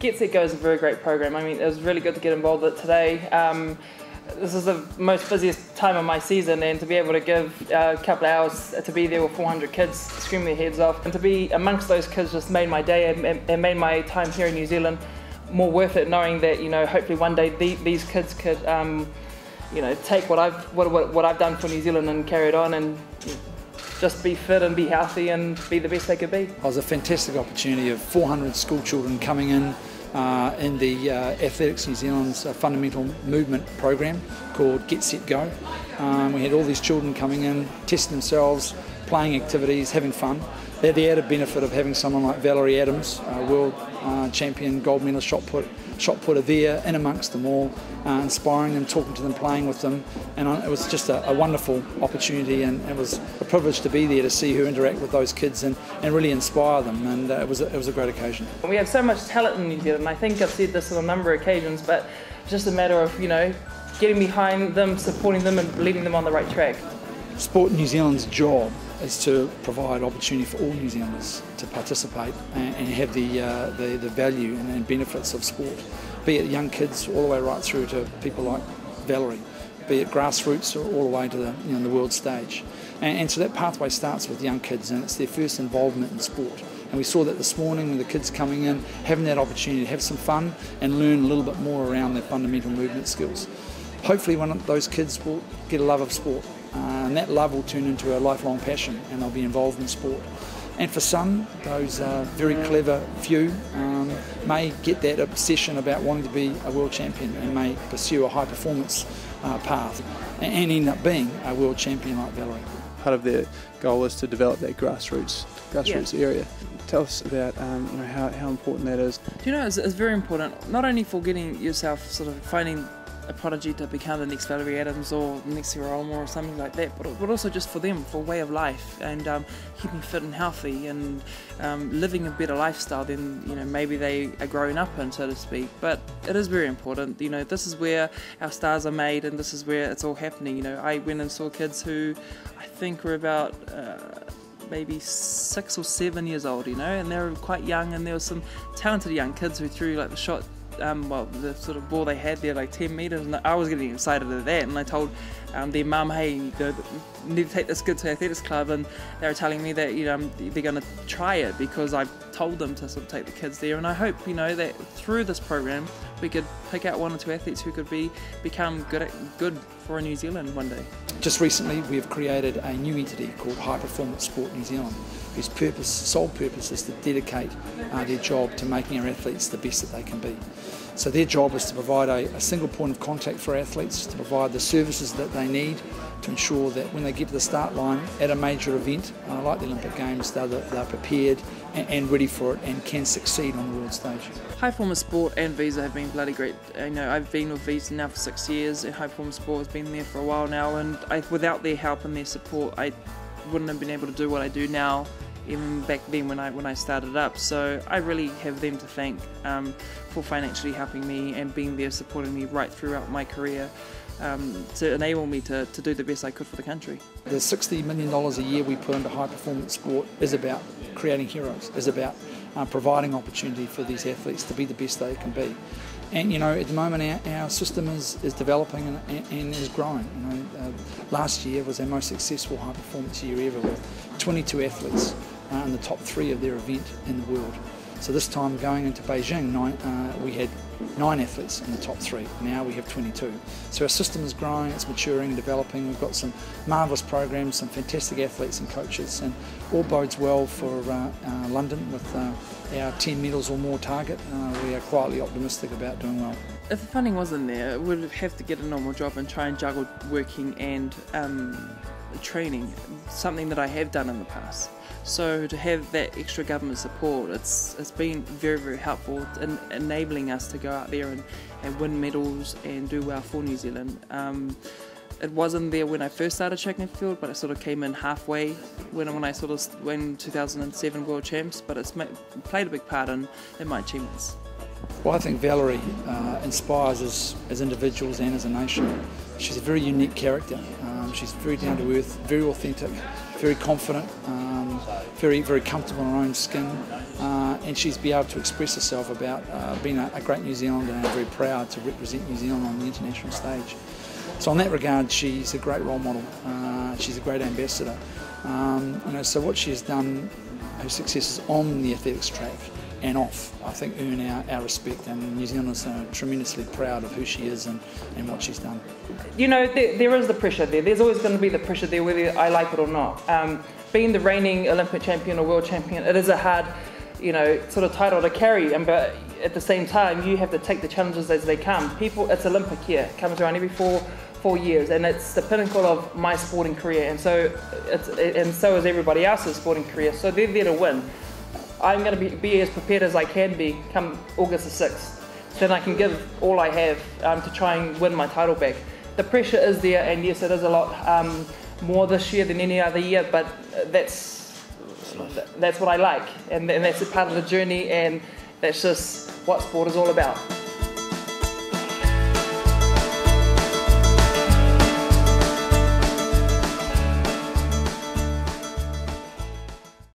Get Set Go is a very great program. I mean, it was really good to get involved with it today. This is the most busiest time of my season, and to be able to give a couple of hours to be there with 400 kids screaming their heads off, and to be amongst those kids just made my day and made my time here in New Zealand more worth it, knowing that, you know, hopefully one day these kids could you know, take what I've done for New Zealand and carry it on and just be fit and be healthy and be the best they could be. It was a fantastic opportunity of 400 school children coming in the Athletics New Zealand's fundamental movement program called Get Set Go. We had all these children coming in, testing themselves, playing activities, having fun. They had the added benefit of having someone like Valerie Adams, a world champion gold medal shot putter there, in amongst them all, inspiring them, talking to them, playing with them, and it was just a wonderful opportunity, and it was a privilege to be there to see her interact with those kids and really inspire them, and it was a great occasion. We have so much talent in New Zealand. I think I've said this on a number of occasions, but it's just a matter of, you know, getting behind them, supporting them and leading them on the right track. Sport New Zealand's job is to provide opportunity for all New Zealanders to participate and have the value and benefits of sport, be it young kids all the way right through to people like Valerie, be it grassroots or all the way to the, you know, the world stage. And so that pathway starts with young kids, and it's their first involvement in sport. And we saw that this morning with the kids coming in, having that opportunity to have some fun and learn a little bit more around their fundamental movement skills. Hopefully one of those kids will get a love of sport. And that love will turn into a lifelong passion, and they'll be involved in sport. And for some, those very clever few may get that obsession about wanting to be a world champion and may pursue a high performance path and end up being a world champion like Valerie. Part of their goal is to develop that grassroots area. Tell us about you know, how important that is. Do you know, it's very important, not only for getting yourself sort of finding a prodigy to become the next Valerie Adams or the next Sarah Olmore or something like that, but also just for them, for a way of life and keeping fit and healthy and living a better lifestyle than, you know, maybe they are growing up in, so to speak. But it is very important, you know, this is where our stars are made and this is where it's all happening. You know, I went and saw kids who I think were about maybe 6 or 7 years old, you know, and they were quite young, and there were some talented young kids who threw like the shot, well, the sort of ball they had there, like 10 metres, and I was getting excited at that, and I told their mum, hey, you know, need to take this kid to the athletics club, and they were telling me that, you know, they're going to try it because I told them to sort of take the kids there. And I hope, you know, that through this program we could pick out one or two athletes who could become good for New Zealand one day. Just recently we have created a new entity called High Performance Sport New Zealand, whose sole purpose is to dedicate their job to making our athletes the best that they can be. So their job is to provide a single point of contact for athletes, to provide the services that they need to ensure that when they get to the start line at a major event like the Olympic Games, they're prepared and ready for it and can succeed on the world stage. High Performance Sport and Visa have been bloody great. You know, I've been with Visa now for 6 years, and High Performance Sport has been there for a while now, and without their help and their support, I wouldn't have been able to do what I do now, even back then when I started up. So I really have them to thank for financially helping me and being there supporting me right throughout my career, to enable me to do the best I could for the country. The $60 million a year we put into high performance sport is about creating heroes, is about providing opportunity for these athletes to be the best they can be. And, you know, at the moment our system is developing and is growing. You know, last year was our most successful high performance year ever, with 22 athletes in the top 3 of their event in the world. So this time going into Beijing, we had 9 athletes in the top 3. Now we have 22. So our system is growing, it's maturing, developing. We've got some marvellous programs, some fantastic athletes and coaches, and all bodes well for London with our 10 medals or more target. We are quietly optimistic about doing well. If the funding wasn't there, we'd have to get a normal job and try and juggle working and training, something that I have done in the past. So to have that extra government support, it's been very, very helpful in enabling us to go out there and win medals and do well for New Zealand. It wasn't there when I first started track and field, but it sort of came in halfway when I sort of won 2007 World Champs, but it's played a big part in my achievements. Well, I think Valerie inspires us as individuals and as a nation. She's a very unique character. She's very down to earth, very authentic, very confident, very, very comfortable in her own skin, and she's been able to express herself about being a great New Zealander, and I'm very proud to represent New Zealand on the international stage. So in that regard, she's a great role model, she's a great ambassador. So what she has done, her successes on the athletics track and off, I think earn our respect, and New Zealanders are tremendously proud of who she is and what she's done. You know, there is the pressure there. There's always going to be the pressure there, whether I like it or not. Being the reigning Olympic champion or world champion, it is a hard, sort of title to carry, but at the same time, you have to take the challenges as they come. It's Olympic year. It comes around every four years, and it's the pinnacle of my sporting career, and so is everybody else's sporting career. So they're there to win. I'm going to be as prepared as I can be come August the 6th. Then I can give all I have to try and win my title back. The pressure is there, and yes, it is a lot more this year than any other year, but that's what I like, and that's a part of the journey, and that's just what sport is all about.